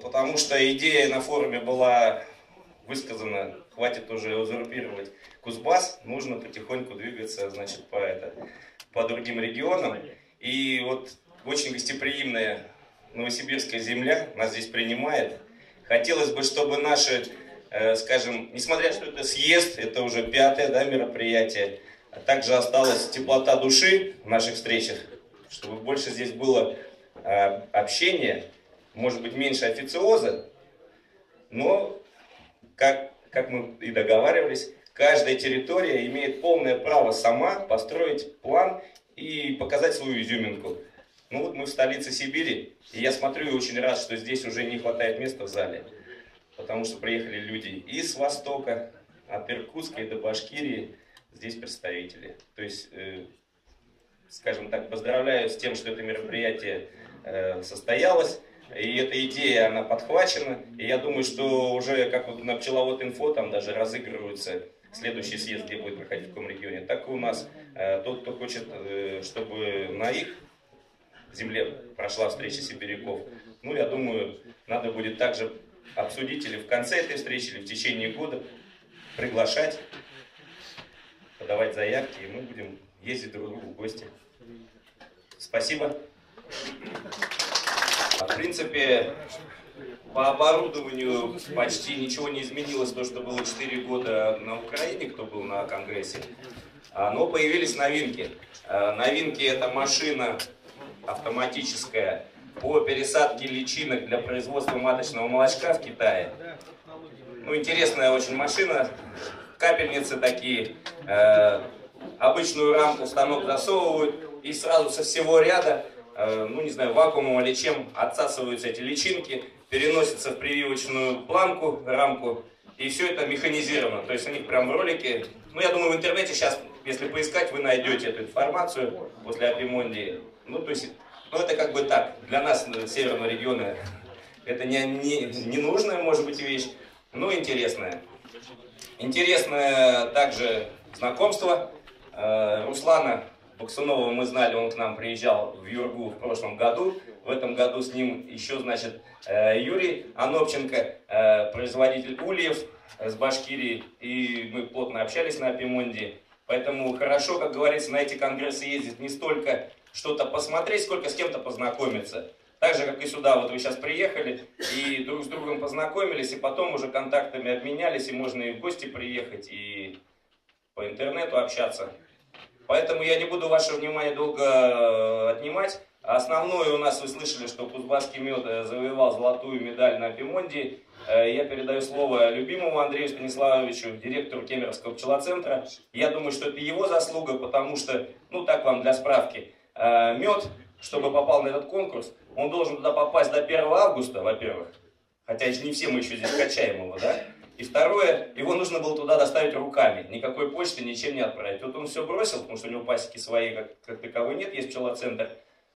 потому что идея на форуме была высказана, хватит уже узурпировать Кузбасс, нужно потихоньку двигаться, значит, по другим регионам. И вот очень гостеприимная новосибирская земля нас здесь принимает. Хотелось бы, чтобы наши, скажем, несмотря что это съезд, это уже пятое, да, мероприятие, а также осталась теплота души в наших встречах, чтобы больше здесь было общения, может быть, меньше официоза, но, как мы и договаривались, каждая территория имеет полное право сама построить план и показать свою изюминку. Ну вот мы в столице Сибири, и я смотрю и очень рад, что здесь уже не хватает места в зале, потому что приехали люди и с Востока, от Иркутска и до Башкирии, здесь представители. То есть, скажем так, поздравляю с тем, что это мероприятие состоялось, и эта идея, она подхвачена, и я думаю, что уже как вот на пчеловод-инфо там даже разыгрываются следующий съезд, где будет проходить в каком регионе, так и у нас тот, кто хочет, чтобы на их земле прошла встреча сибиряков. Ну, я думаю, надо будет также обсудить или в конце этой встречи, или в течение года приглашать, подавать заявки, и мы будем ездить друг к другу в гости. Спасибо. В принципе, по оборудованию почти ничего не изменилось, то, что было 4 года на Украине, кто был на конгрессе, но появились новинки. Новинки — это машина автоматическая по пересадке личинок для производства маточного молочка в Китае. Ну, интересная очень машина, капельницы такие, обычную рамку в станок засовывают и сразу со всего ряда, ну не знаю, вакуумом или чем отсасываются эти личинки, переносятся в прививочную планку, рамку, и все это механизировано. То есть у них прям в ролике, ну я думаю, в интернете сейчас, если поискать, вы найдете эту информацию после Апимондии. Ну, то есть, ну, это как бы так, для нас, северного региона, это не нужная, может быть, вещь, но интересная. Интересное также знакомство. Руслана Баксунова мы знали, он к нам приезжал в Юргу в прошлом году. В этом году с ним еще, значит, Юрий Ановченко, производитель ульев с Башкирии, и мы плотно общались на Апимондии. Поэтому хорошо, как говорится, на эти конгрессы ездит не столько что-то посмотреть, сколько с кем-то познакомиться. Так же, как и сюда, вот вы сейчас приехали и друг с другом познакомились, и потом уже контактами обменялись, и можно и в гости приехать, и по интернету общаться. Поэтому я не буду ваше внимание долго отнимать. Основное у нас, вы слышали, что кузбасский мед завоевал золотую медаль на Апимондии. Я передаю слово любимому Андрею Станиславовичу, директору Кемеровского пчелоцентра. Я думаю, что это его заслуга, потому что, ну так вам для справки, мед, чтобы попал на этот конкурс, он должен туда попасть до 1 августа, во-первых, хотя не все мы еще здесь качаем его, да? И второе, его нужно было туда доставить руками, никакой почты, ничем не отправить. Вот он все бросил, потому что у него пасеки свои как таковой нет, есть пчелоцентр.